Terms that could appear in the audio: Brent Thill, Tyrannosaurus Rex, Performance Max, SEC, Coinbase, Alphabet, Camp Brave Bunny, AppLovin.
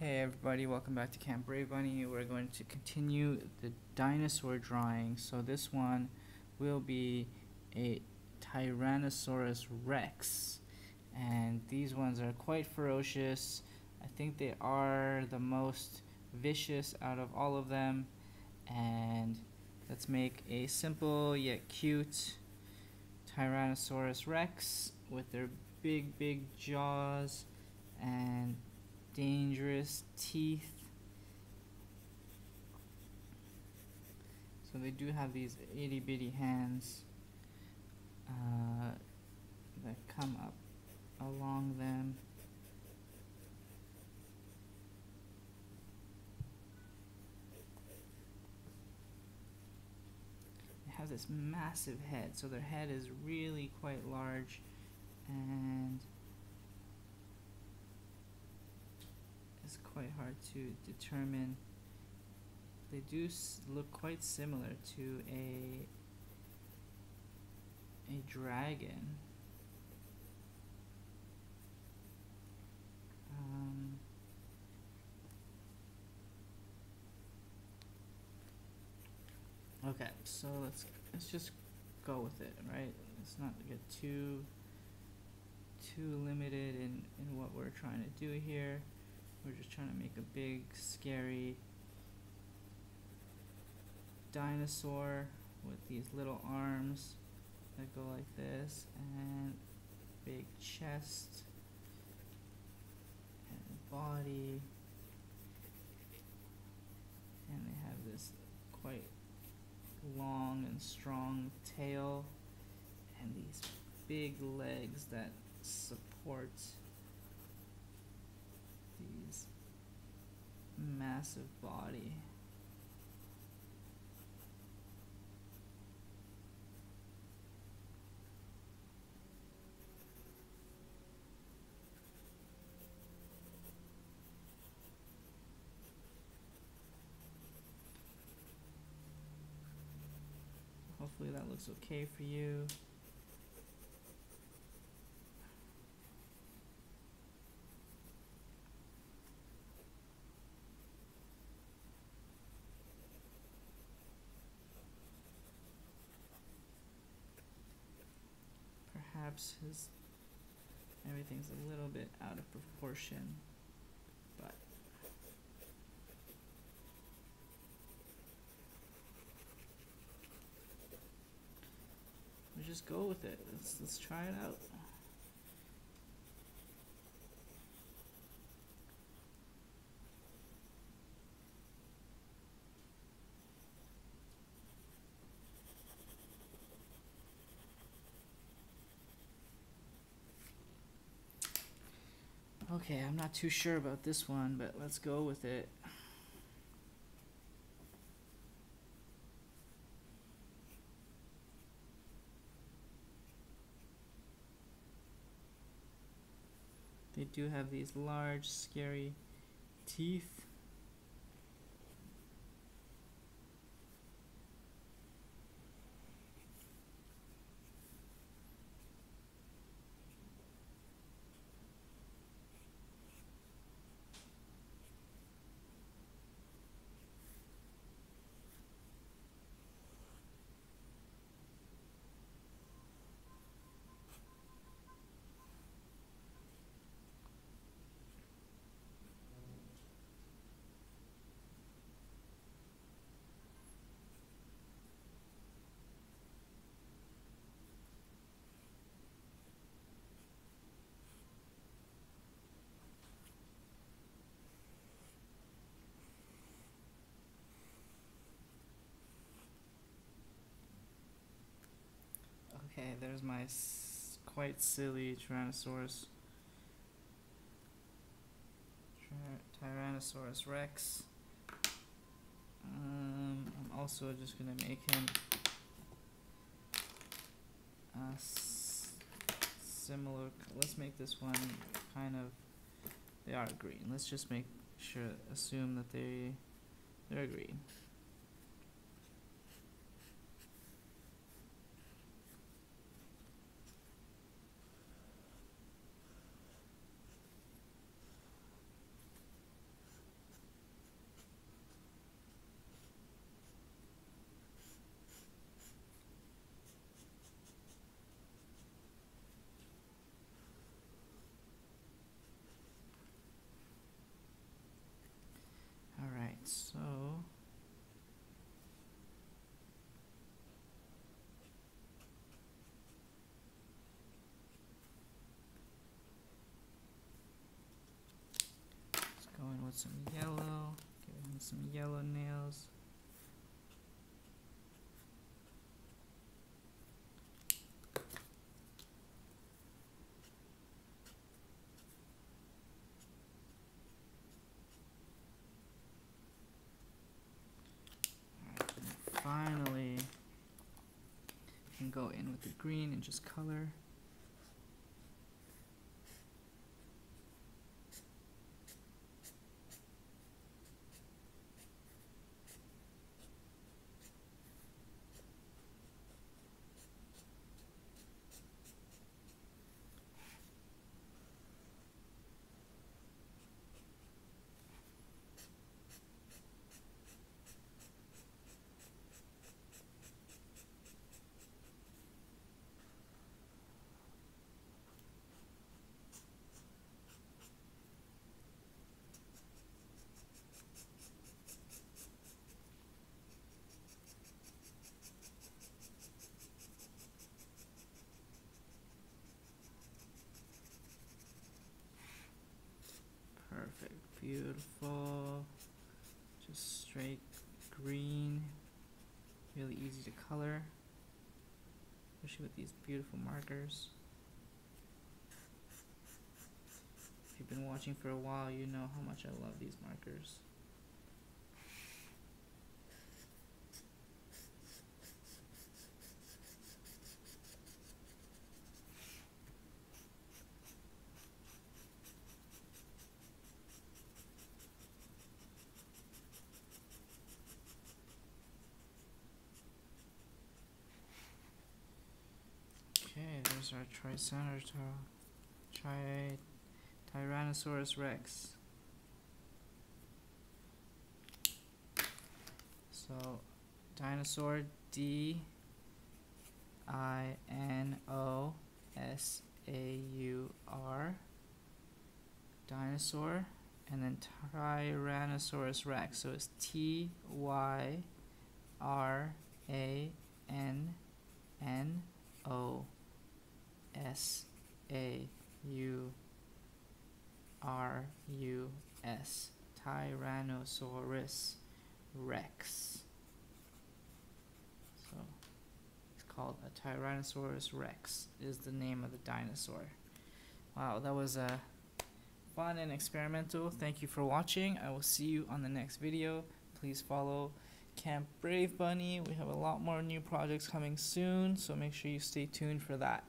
Hey everybody, welcome back to Camp Brave Bunny. We're going to continue the dinosaur drawing. So this one will be a Tyrannosaurus Rex. And these ones are quite ferocious. I think they are the most vicious out of all of them. And let's make a simple yet cute Tyrannosaurus Rex with their big jaws and dangerous teeth. So they do have these itty bitty hands that come up along them. They have this massive head, so their head is really quite large, and it's quite hard to determine. They do look quite similar to a dragon. Okay, so let's just go with it, right? Let's not get too limited in what we're trying to do here. We're just trying to make a big, scary dinosaur with these little arms that go like this, and big chest and body, and they have this quite long and strong tail and these big legs that support these massive body. Hopefully that looks okay for you. Perhaps everything's a little bit out of proportion, but we just go with it. Let's try it out. Okay, I'm not too sure about this one, but let's go with it. They do have these large, scary teeth. Okay, there's my quite silly Tyrannosaurus Rex. I'm also just gonna make him similar. Let's make this one kind of. They are green. Let's just make sure, assume that they're green. some yellow, give him some yellow nails. Finally, I can go in with the green and just color. Beautiful, just straight green, really easy to color, especially with these beautiful markers. If you've been watching for a while, you know how much I love these markers. Our Tyrannosaurus Rex. So dinosaur, D-I-N-O-S-A-U-R, dinosaur, and then Tyrannosaurus Rex. So it's T-Y-R-A-N-N-O-S-A-U-R-U-S, Tyrannosaurus Rex. So it's called a Tyrannosaurus Rex is the name of the dinosaur. Wow, that was fun and experimental. Thank you for watching. I will see you on the next video. Please follow Camp Brave Bunny. We have a lot more new projects coming soon, so make sure you stay tuned for that.